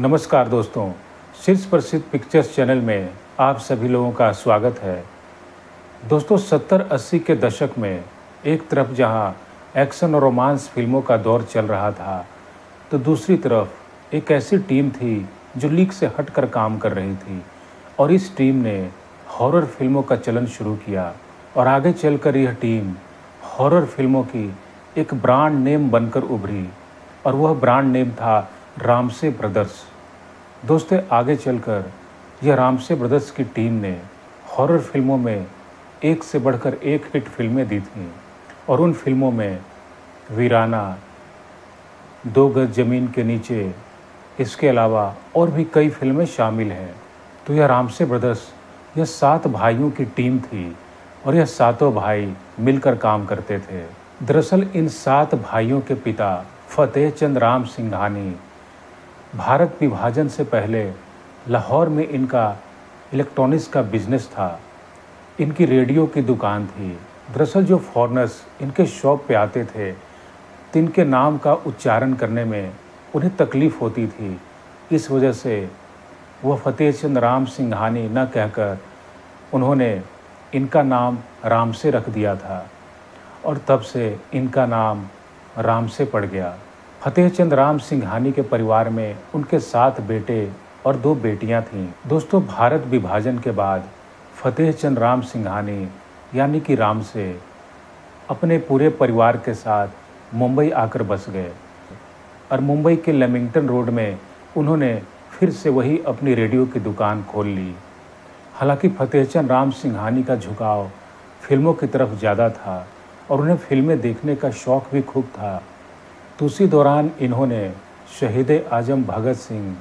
नमस्कार दोस्तों, शीर्ष प्रसिद्ध पिक्चर्स चैनल में आप सभी लोगों का स्वागत है। दोस्तों 70-80 के दशक में एक तरफ जहां एक्शन और रोमांस फिल्मों का दौर चल रहा था, तो दूसरी तरफ एक ऐसी टीम थी जो लीक से हटकर काम कर रही थी और इस टीम ने हॉरर फिल्मों का चलन शुरू किया और आगे चलकर यह टीम हॉरर फिल्मों की एक ब्रांड नेम बनकर उभरी और वह ब्रांड नेम था रामसे ब्रदर्स। दोस्तों आगे चलकर यह रामसे ब्रदर्स की टीम ने हॉरर फिल्मों में एक से बढ़कर एक हिट फिल्में दी थीं और उन फिल्मों में वीराना, दो गज ज़मीन के नीचे, इसके अलावा और भी कई फिल्में शामिल हैं। तो यह रामसे ब्रदर्स यह 7 भाइयों की टीम थी और यह सातों भाई मिलकर काम करते थे। दरअसल इन 7 भाइयों के पिता फतेह चंद राम सिंघानी भारत विभाजन से पहले लाहौर में इनका इलेक्ट्रॉनिक्स का बिजनेस था, इनकी रेडियो की दुकान थी। दरअसल जो फॉरनर्स इनके शॉप पे आते थे तो इनके नाम का उच्चारण करने में उन्हें तकलीफ़ होती थी, इस वजह से वह फतेह चंद राम सिंघानी न कहकर उन्होंने इनका नाम राम से रख दिया था और तब से इनका नाम राम से पड़ गया। फतेह चंद राम सिंघानी के परिवार में उनके 7 बेटे और 2 बेटियां थीं। दोस्तों भारत विभाजन के बाद फतेह चंद राम सिंघानी यानी कि राम से अपने पूरे परिवार के साथ मुंबई आकर बस गए और मुंबई के लेमिंगटन रोड में उन्होंने फिर से वही अपनी रेडियो की दुकान खोल ली। हालांकि फतेह चंद राम सिंघानी का झुकाव फिल्मों की तरफ ज़्यादा था और उन्हें फिल्में देखने का शौक़ भी खूब था। तो उसी दौरान इन्होंने शहीद आजम भगत सिंह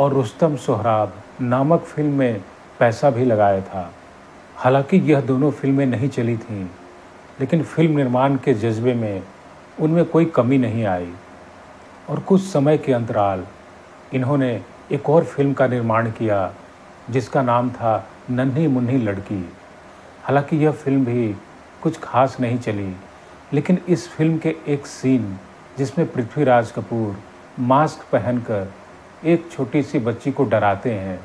और रुस्तम सोहराब नामक फिल्म में पैसा भी लगाया था। हालांकि यह दोनों फिल्में नहीं चली थीं, लेकिन फिल्म निर्माण के जज्बे में उनमें कोई कमी नहीं आई और कुछ समय के अंतराल इन्होंने एक और फिल्म का निर्माण किया जिसका नाम था नन्ही मुन्नी लड़की। हालांकि यह फिल्म भी कुछ खास नहीं चली, लेकिन इस फिल्म के एक सीन जिसमें पृथ्वीराज कपूर मास्क पहनकर एक छोटी सी बच्ची को डराते हैं,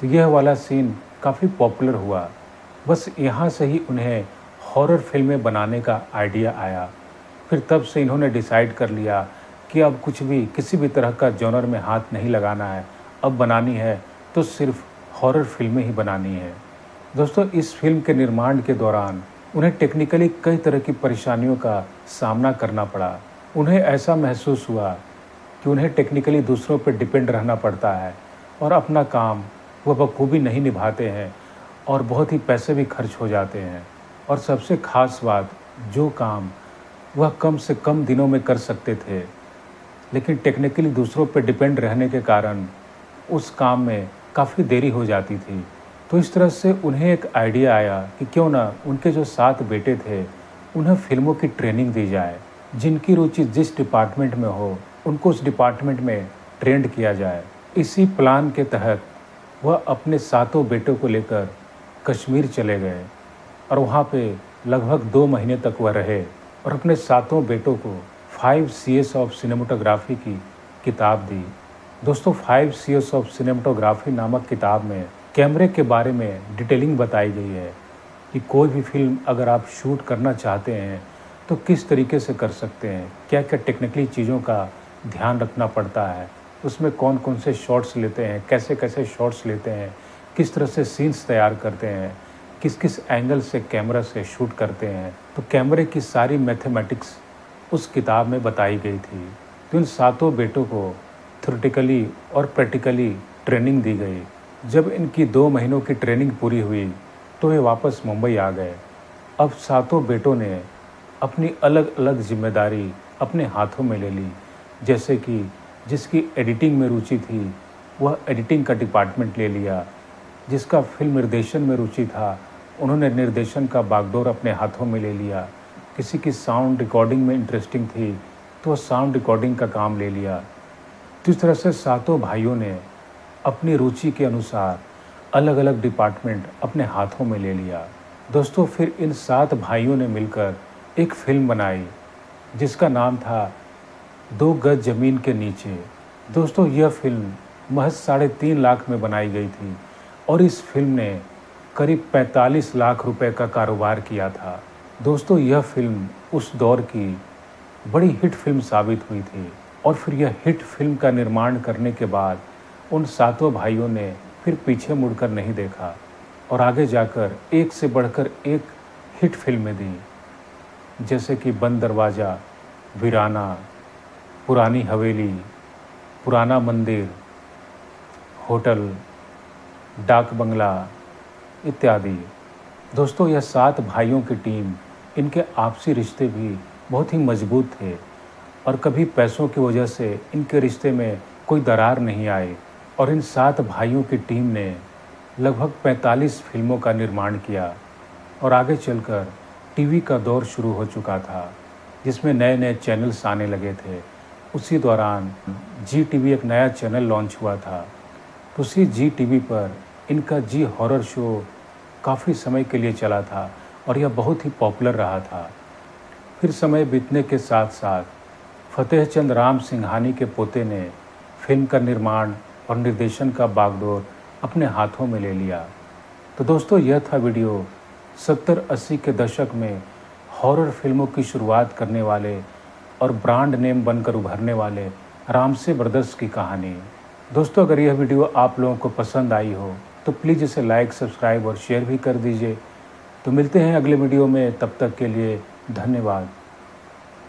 तो यह वाला सीन काफ़ी पॉपुलर हुआ। बस यहाँ से ही उन्हें हॉरर फिल्में बनाने का आइडिया आया। फिर तब से इन्होंने डिसाइड कर लिया कि अब कुछ भी किसी भी तरह का जॉनर में हाथ नहीं लगाना है, अब बनानी है तो सिर्फ हॉरर फिल्में ही बनानी है। दोस्तों इस फिल्म के निर्माण के दौरान उन्हें टेक्निकली कई तरह की परेशानियों का सामना करना पड़ा। उन्हें ऐसा महसूस हुआ कि उन्हें टेक्निकली दूसरों पर डिपेंड रहना पड़ता है और अपना काम वह बखूबी नहीं निभाते हैं और बहुत ही पैसे भी खर्च हो जाते हैं। और सबसे खास बात, जो काम वह कम से कम दिनों में कर सकते थे, लेकिन टेक्निकली दूसरों पर डिपेंड रहने के कारण उस काम में काफ़ी देरी हो जाती थी। तो इस तरह से उन्हें एक आइडिया आया कि क्यों ना उनके जो 7 बेटे थे उन्हें फिल्मों की ट्रेनिंग दी जाए, जिनकी रुचि जिस डिपार्टमेंट में हो उनको उस डिपार्टमेंट में ट्रेंड किया जाए। इसी प्लान के तहत वह अपने 7 बेटों को लेकर कश्मीर चले गए और वहाँ पे लगभग 2 महीने तक वह रहे और अपने 7 बेटों को 5 Cs ऑफ सिनेमाटोग्राफी की किताब दी। दोस्तों 5 Cs ऑफ सिनेमाटोग्राफी नामक किताब में कैमरे के बारे में डिटेलिंग बताई गई है कि कोई भी फिल्म अगर आप शूट करना चाहते हैं तो किस तरीके से कर सकते हैं, क्या क्या टेक्निकली चीज़ों का ध्यान रखना पड़ता है, उसमें कौन कौन से शॉट्स लेते हैं, कैसे कैसे शॉट्स लेते हैं, किस तरह से सीन्स तैयार करते हैं, किस किस एंगल से कैमरा से शूट करते हैं। तो कैमरे की सारी मैथमेटिक्स उस किताब में बताई गई थी। तो इन 7 बेटों को थ्योरेटिकली और प्रैक्टिकली ट्रेनिंग दी गई। जब इनकी 2 महीनों की ट्रेनिंग पूरी हुई तो वे वापस मुंबई आ गए। अब 7 बेटों ने अपनी अलग अलग जिम्मेदारी अपने हाथों में ले ली, जैसे कि जिसकी एडिटिंग में रुचि थी वह एडिटिंग का डिपार्टमेंट ले लिया, जिसका फिल्म निर्देशन में रुचि था उन्होंने निर्देशन का बागडोर अपने हाथों में ले लिया, किसी की साउंड रिकॉर्डिंग में इंटरेस्टिंग थी तो वह साउंड रिकॉर्डिंग का काम ले लिया। इस तरह से 7 भाइयों ने अपनी रुचि के अनुसार अलग अलग डिपार्टमेंट अपने हाथों में ले लिया। दोस्तों फिर इन 7 भाइयों ने मिलकर एक फिल्म बनाई जिसका नाम था दो गज ज़मीन के नीचे। दोस्तों यह फिल्म महज 3.5 लाख में बनाई गई थी और इस फिल्म ने करीब 45 लाख रुपए का कारोबार किया था। दोस्तों, यह फिल्म उस दौर की बड़ी हिट फिल्म साबित हुई थी और फिर यह हिट फिल्म का निर्माण करने के बाद उन सातों भाइयों ने फिर पीछे मुड़कर नहीं देखा और आगे जाकर एक से बढ़कर एक हिट फिल्में दी, जैसे कि बंद दरवाज़ा, वीराना, पुरानी हवेली, पुराना मंदिर, होटल, डाक बंगला इत्यादि। दोस्तों, यह सात भाइयों की टीम, इनके आपसी रिश्ते भी बहुत ही मजबूत थे और कभी पैसों की वजह से इनके रिश्ते में कोई दरार नहीं आई और इन सात भाइयों की टीम ने लगभग 45 फिल्मों का निर्माण किया और आगे चलकर टीवी का दौर शुरू हो चुका था जिसमें नए नए चैनल्स आने लगे थे। उसी दौरान Zee TV एक नया चैनल लॉन्च हुआ था। उसी Zee TV पर इनका जी हॉरर शो काफ़ी समय के लिए चला था और यह बहुत ही पॉपुलर रहा था। फिर समय बीतने के साथ साथ फतेह चंद राम सिंघानी के पोते ने फिल्म का निर्माण और निर्देशन का बागडोर अपने हाथों में ले लिया। तो दोस्तों, यह था वीडियो 70-80 के दशक में हॉरर फिल्मों की शुरुआत करने वाले और ब्रांड नेम बनकर उभरने वाले रामसे ब्रदर्स की कहानी। दोस्तों, अगर यह वीडियो आप लोगों को पसंद आई हो तो प्लीज़ इसे लाइक, सब्सक्राइब और शेयर भी कर दीजिए। तो मिलते हैं अगले वीडियो में, तब तक के लिए धन्यवाद।